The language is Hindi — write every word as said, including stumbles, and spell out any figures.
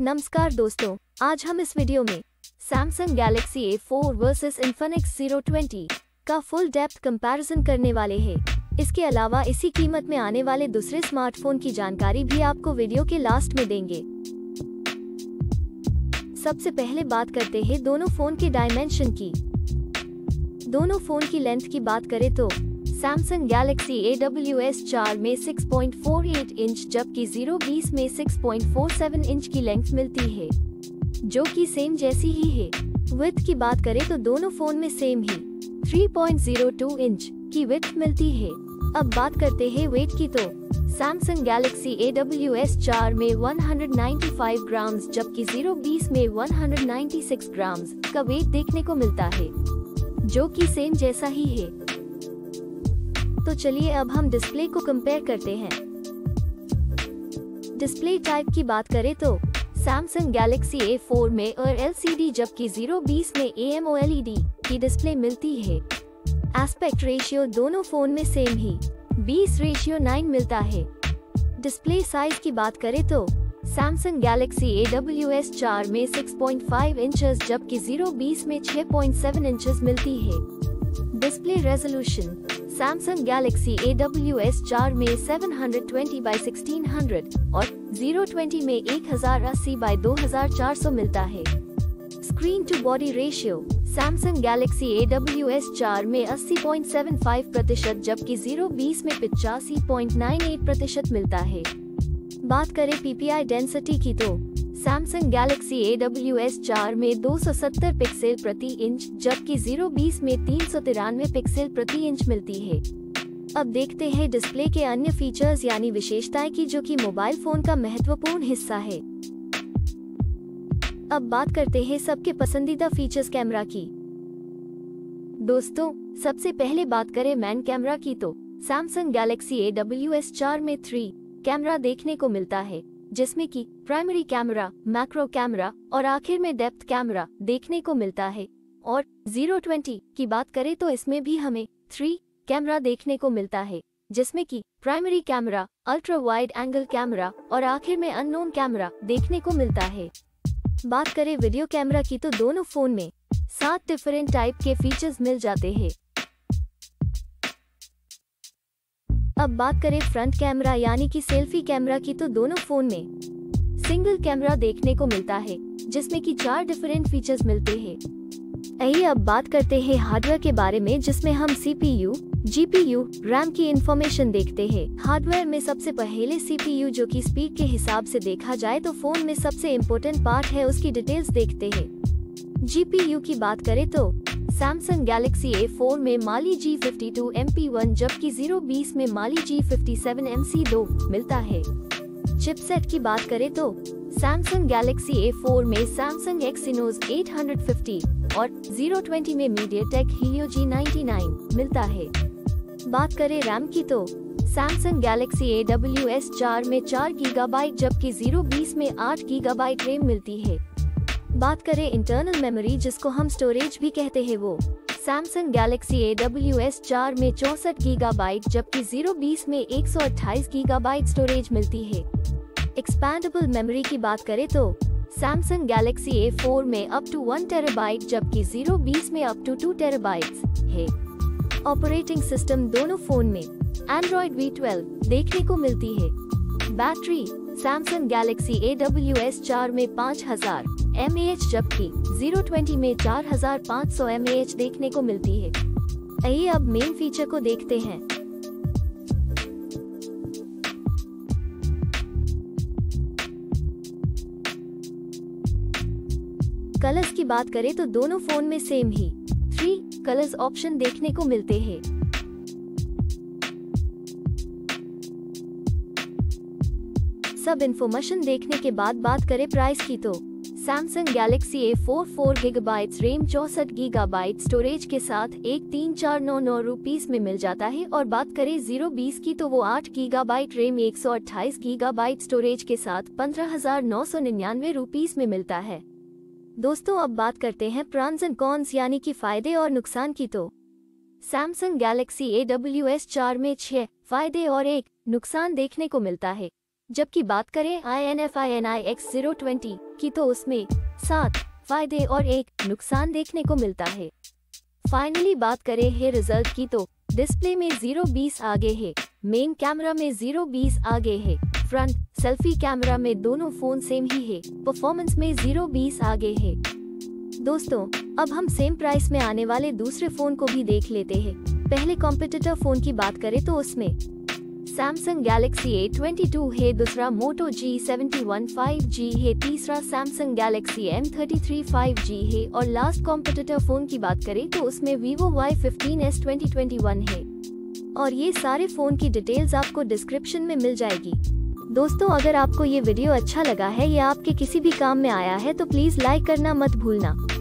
नमस्कार दोस्तों, आज हम इस वीडियो में Samsung Galaxy A four versus Infinix Zero twenty का फुल डेप्थ कंपैरिजन करने वाले हैं। इसके अलावा इसी कीमत में आने वाले दूसरे स्मार्टफोन की जानकारी भी आपको वीडियो के लास्ट में देंगे। सबसे पहले बात करते हैं दोनों फोन के डायमेंशन की। दोनों फोन की लेंथ की बात करें तो Samsung Galaxy A zero four में six point four eight inch जबकि ज़ीरो टू ज़ीरो में six point four seven inch की लेंथ मिलती है, जो कि सेम जैसी ही है। विड्थ की बात करें तो दोनों फोन में सेम ही three point zero two inch की विड्थ मिलती है। अब बात करते हैं वेट की तो Samsung Galaxy A zero four में वन नाइन्टी फाइव ग्राम जबकि ज़ीरो टू ज़ीरो में वन नाइन्टी सिक्स ग्राम का वेट देखने को मिलता है, जो कि सेम जैसा ही है। तो चलिए अब हम डिस्प्ले को कंपेयर करते हैं। डिस्प्ले टाइप की बात करें तो Samsung Galaxy A फ़ोर में और L C D जबकि ज़ीरो टू ज़ीरो में AMOLED की डिस्प्ले मिलती है। एस्पेक्ट रेशियो दोनों फोन में सेम ही ट्वेंटी रेशियो नाइन मिलता है। डिस्प्ले साइज की बात करें तो Samsung Galaxy A zero four में सिक्स पॉइंट फाइव इंचेस जबकि ज़ीरो टू ज़ीरो में सिक्स पॉइंट सेवन इंचेस मिलती है। Display resolution Samsung Galaxy A zero four में seven twenty by sixteen hundred और ज़ीरो टू ज़ीरो में ten eighty by twenty four hundred मिलता है। Screen to body ratio Samsung Galaxy A zero four में अस्सी पॉइंट सेवन फाइव प्रतिशत जबकि ज़ीरो टू ज़ीरो में पचासी पॉइंट नाइन एट प्रतिशत मिलता है। बात करें P P I डेंसिटी की तो Samsung Galaxy A zero four में दो सौ सत्तर पिक्सल प्रति इंच जबकि ज़ीरो टू ज़ीरो में तीन सौ तिरानवे पिक्सल प्रति इंच मिलती है। अब देखते हैं डिस्प्ले के अन्य फीचर्स यानी विशेषताएं की, जो कि मोबाइल फोन का महत्वपूर्ण हिस्सा है। अब बात करते हैं सबके पसंदीदा फीचर्स कैमरा की। दोस्तों, सबसे पहले बात करें मैन कैमरा की तो Samsung Galaxy A zero four में थ्री कैमरा देखने को मिलता है, जिसमें कि प्राइमरी कैमरा, मैक्रो कैमरा और आखिर में डेप्थ कैमरा देखने को मिलता है। और ज़ीरो टू ज़ीरो की बात करें तो इसमें भी हमें थ्री कैमरा देखने को मिलता है, जिसमें कि primary camera, ultra wide angle camera और आखिर में अननोन कैमरा देखने को मिलता है। बात करें वीडियो कैमरा की तो दोनों फोन में सात डिफरेंट टाइप के फीचर्स मिल जाते हैं। अब बात करें फ्रंट कैमरा यानी कि सेल्फी कैमरा की तो दोनों फोन में सिंगल कैमरा देखने को मिलता है, जिसमें कि चार डिफरेंट फीचर्स मिलते हैं। आइए अब बात करते हैं हार्डवेयर के बारे में, जिसमें हम सीपीयू, जीपीयू, रैम की इंफॉर्मेशन देखते हैं। हार्डवेयर में सबसे पहले सीपीयू, जो कि स्पीड के हिसाब से देखा जाए तो फोन में सबसे इम्पोर्टेंट पार्ट है, उसकी डिटेल्स देखते हैं। जीपीयू की बात करें तो Samsung Galaxy A फ़ोर में Mali G fifty two M P one जबकि ज़ीरो टू ज़ीरो में Mali G fifty seven M C two मिलता है। चिपसेट की बात करें तो Samsung Galaxy A फ़ोर में Samsung Exynos एट फिफ्टी और ज़ीरो टू ज़ीरो में MediaTek Helio G ninety nine मिलता है। बात करें रैम की तो Samsung Galaxy A zero four में फोर जीबी जबकि ज़ीरो टू ज़ीरो में एट जीबी रैम मिलती है। बात करें इंटरनल मेमोरी, जिसको हम स्टोरेज भी कहते हैं, वो Samsung Galaxy A zero four में चौंसठ जीबी जबकि ज़ीरो टू ज़ीरो में एक सौ अट्ठाईस जीबी स्टोरेज मिलती है। एक्सपैंडेबल मेमोरी की बात करें तो Samsung Galaxy A फ़ोर में अप टू वन टेराबाइट जबकि ज़ीरो टू ज़ीरो में अप टू टू टेराबाइट्स है। ऑपरेटिंग सिस्टम दोनों फोन में Android V ट्वेल्व देखने को मिलती है। Battery Samsung Galaxy A zero four में पाँच हज़ार एम ए एच जबकि ज़ीरो टू ज़ीरो में चार हज़ार पाँच सौ एम ए एच देखने को मिलती है। आइए अब मेन फीचर को देखते हैं। कलर्स की बात करें तो दोनों फोन में सेम ही थ्री कलर्स ऑप्शन देखने को मिलते हैं। सब इन्फॉर्मेशन देखने के बाद बात करें प्राइस की तो Samsung Galaxy A four four GB RAM चौंसठ जीबी स्टोरेज के साथ एक तीन चार नौ नौ रुपीस में मिल जाता है। और बात करें ज़ीरो टू ज़ीरो की तो वो आठ जीबी रैम एक सौ अट्ठाईस जीबी स्टोरेज के साथ पंद्रह हजार नौ सौ निन्यानवे रुपीस में मिलता है। दोस्तों, अब बात करते हैं प्रॉन्स एंड कॉन्स यानी कि फायदे और नुकसान की तो Samsung Galaxy A zero four में छह फायदे और एक नुकसान देखने को मिलता है, जबकि बात करें Infinix Zero ट्वेंटी की तो उसमें सात फायदे और एक नुकसान देखने को मिलता है। फाइनली बात करें है रिजल्ट की तो डिस्प्ले में ज़ीरो बीस आगे है, मेन कैमरा में ज़ीरो बीस आगे है, फ्रंट सेल्फी कैमरा में दोनों फोन सेम ही है, परफॉर्मेंस में ज़ीरो बीस आगे है। दोस्तों अब हम सेम प्राइस में आने वाले दूसरे फोन को भी देख लेते हैं। पहले कॉम्पिटिटर फोन की बात करें तो उसमें Samsung Galaxy A twenty two है, दूसरा Moto G seventy one five G है, तीसरा Samsung Galaxy M thirty three five G है और लास्ट कॉम्पिटिटर फोन की बात करें तो उसमें Vivo Y fifteen S twenty twenty one है। और ये सारे फोन की डिटेल्स आपको डिस्क्रिप्शन में मिल जाएगी। दोस्तों अगर आपको ये वीडियो अच्छा लगा है या आपके किसी भी काम में आया है तो प्लीज लाइक करना मत भूलना।